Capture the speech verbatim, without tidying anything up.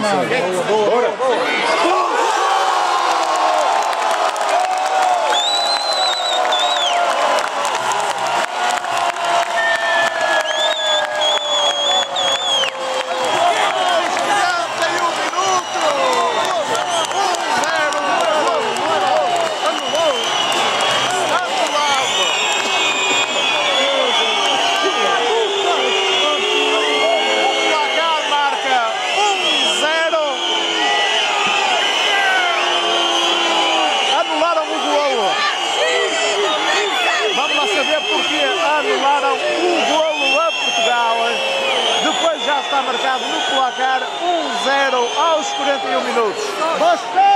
mensen. Borden. Anularam o golo a Portugal, depois já está marcado no placar um zero aos quarenta e um minutos.